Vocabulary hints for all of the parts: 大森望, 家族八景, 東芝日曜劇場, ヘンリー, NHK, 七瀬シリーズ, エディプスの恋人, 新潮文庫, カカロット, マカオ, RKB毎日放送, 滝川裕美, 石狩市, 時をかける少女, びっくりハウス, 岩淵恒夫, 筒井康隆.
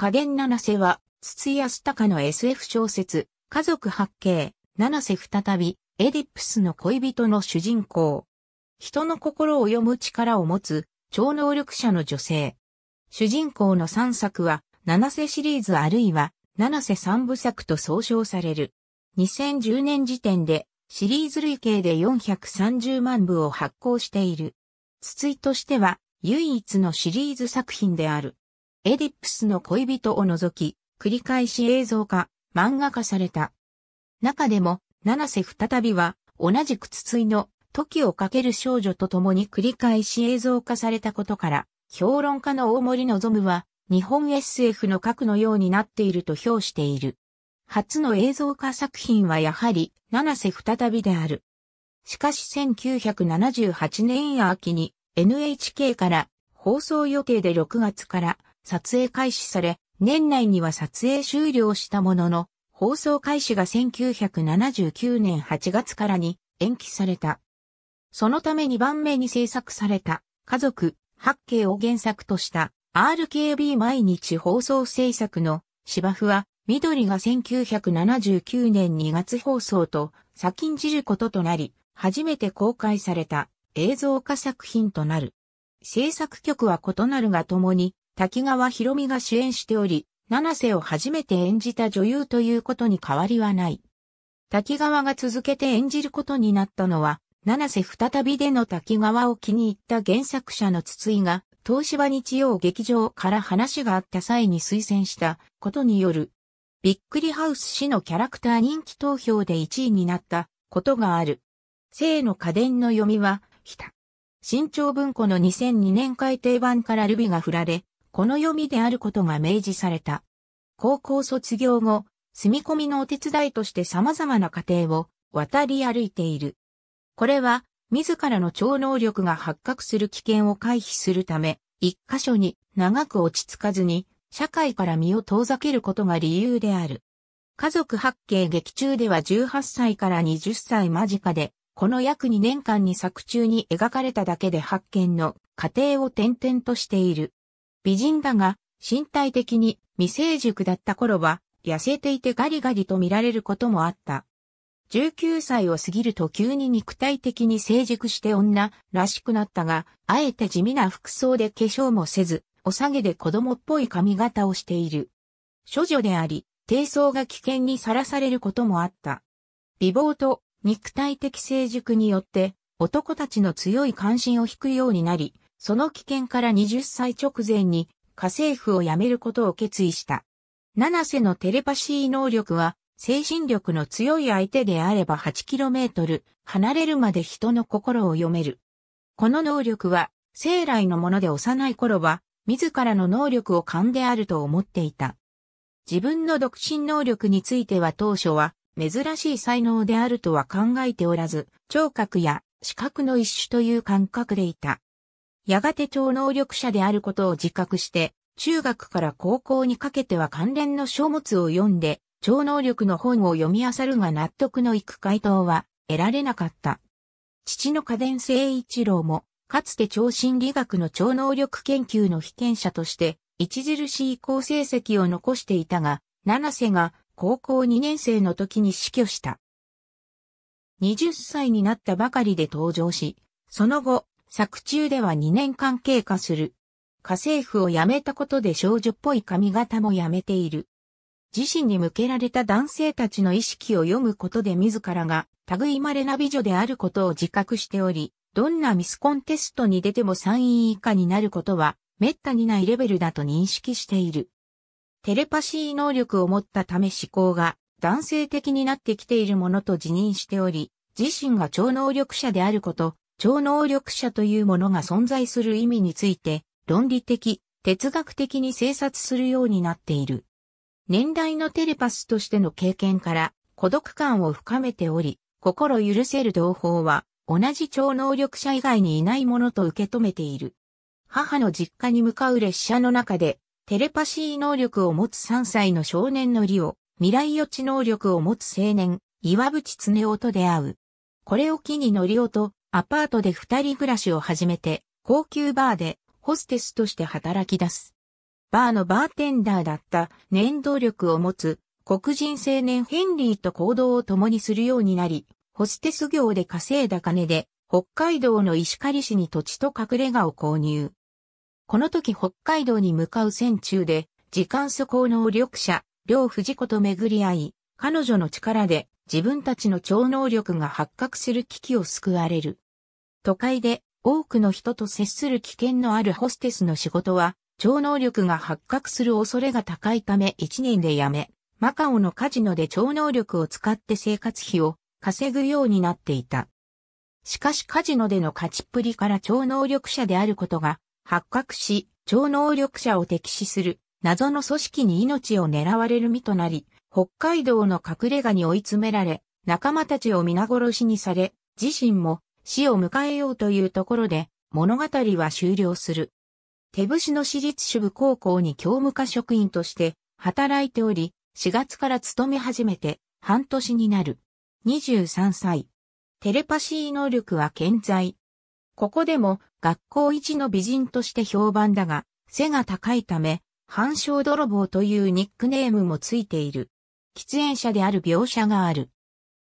加減七瀬は、筒井康隆の SF 小説、家族八景、七瀬再び、エディプスの恋人の主人公。人の心を読む力を持つ、超能力者の女性。主人公の3作は、七瀬シリーズあるいは、七瀬三部作と総称される。2010年時点で、シリーズ累計で430万部を発行している。筒井としては、唯一のシリーズ作品である。エディプスの恋人を除き、繰り返し映像化、漫画化された。中でも、七瀬再びは、同じく筒井の、時をかける少女と共に繰り返し映像化されたことから、評論家の大森望は、日本 SF の核のようになっていると評している。初の映像化作品はやはり、七瀬再びである。しかし1978年秋に NHK から放送予定で6月から撮影開始され、年内には撮影終了したものの、放送開始が1979年8月からに延期された。そのため2番目に制作された家族八景を原作とした RKB 毎日放送制作の芝生は緑が1979年2月放送と先んじることとなり、初めて公開された映像化作品となる。制作局は異なるが共に滝川裕美が主演しており、七瀬を初めて演じた女優ということに変わりはない。滝川が続けて演じることになったのは、七瀬再びでの滝川を気に入った原作者の筒井が、東芝日曜劇場から話があった際に推薦したことによる、びっくりハウス誌のキャラクター人気投票で1位になったことがある。性の家電の読みは、ひた。新潮文庫の2002年改訂版からルビが振られ、この読みであることが明示された。高校卒業後、住み込みのお手伝いとして様々な家庭を渡り歩いている。これは、自らの超能力が発覚する危険を回避するため、一箇所に長く落ち着かずに、社会から身を遠ざけることが理由である。家族八景劇中では18歳から20歳間近で、この約2年間に作中に描かれただけで8件の家庭を転々としている。美人だが、身体的に未成熟だった頃は、痩せていてガリガリと見られることもあった。19歳を過ぎると急に肉体的に成熟して女らしくなったが、あえて地味な服装で化粧もせず、お下げで子供っぽい髪型をしている。処女であり、貞操が危険にさらされることもあった。美貌と肉体的成熟によって、男たちの強い関心を引くようになり、その危険から20歳直前に家政婦を辞めることを決意した。七瀬のテレパシー能力は、精神力の強い相手であれば 8km 離れるまで人の心を読める。この能力は、生来のもので幼い頃は、自らの能力を勘であると思っていた。自分の独身能力については当初は、珍しい才能であるとは考えておらず、聴覚や視覚の一種という感覚でいた。やがて超能力者であることを自覚して、中学から高校にかけては関連の書物を読んで、超能力の本を読み漁るが納得のいく回答は得られなかった。父の家電誠一郎も、かつて超心理学の超能力研究の被験者として、著しい好成績を残していたが、七瀬が高校2年生の時に死去した。20歳になったばかりで登場し、その後、作中では2年間経過する。家政婦を辞めたことで少女っぽい髪型もやめている。自身に向けられた男性たちの意識を読むことで自らが類いまれな美女であることを自覚しており、どんなミスコンテストに出ても3位以下になることは滅多にないレベルだと認識している。テレパシー能力を持ったため思考が男性的になってきているものと自認しており、自身が超能力者であること、超能力者というものが存在する意味について論理的、哲学的に精察するようになっている。年代のテレパスとしての経験から孤独感を深めており、心許せる同胞は同じ超能力者以外にいないものと受け止めている。母の実家に向かう列車の中でテレパシー能力を持つ3歳の少年のリオ、未来予知能力を持つ青年、岩渕恒夫と出会う。これを機にのりおとアパートで2人暮らしを始めて高級バーでホステスとして働き出す。バーのバーテンダーだった念動力を持つ黒人青年ヘンリーと行動を共にするようになり、ホステス業で稼いだ金で北海道の石狩市に土地と隠れ家を購入。この時北海道に向かう船中で時間疎行能力者、両藤子と巡り合い、彼女の力で自分たちの超能力が発覚する危機を救われる。都会で多くの人と接する危険のあるホステスの仕事は、超能力が発覚する恐れが高いため1年で辞め、マカオのカジノで超能力を使って生活費を稼ぐようになっていた。しかしカジノでの勝ちっぷりから超能力者であることが発覚し、超能力者を敵視する謎の組織に命を狙われる身となり、北海道の隠れ家に追い詰められ、仲間たちを皆殺しにされ、自身も死を迎えようというところで、物語は終了する。手伏の市立主部高校に教務課職員として働いており、4月から勤め始めて半年になる。23歳。テレパシー能力は健在。ここでも学校一の美人として評判だが、背が高いため、半笑泥棒というニックネームもついている。喫煙者である描写がある。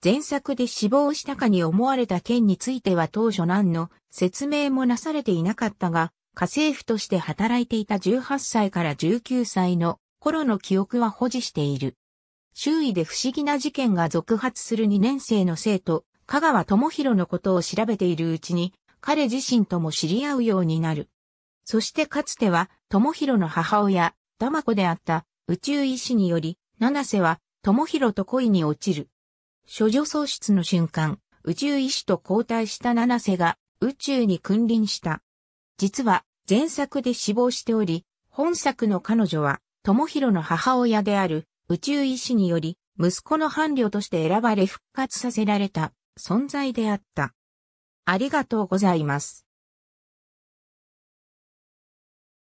前作で死亡したかに思われた件については当初何の説明もなされていなかったが、家政婦として働いていた18歳から19歳の頃の記憶は保持している。周囲で不思議な事件が続発する2年生の生徒、香川智弘のことを調べているうちに、彼自身とも知り合うようになる。そしてかつては、智弘の母親、玉子であった宇宙医師により、七瀬は智弘と恋に落ちる。処女喪失の瞬間、宇宙医師と交代した七瀬が宇宙に君臨した。実は、前作で死亡しており、本作の彼女は、智弘の母親である宇宙医師により、息子の伴侶として選ばれ復活させられた存在であった。ありがとうございます。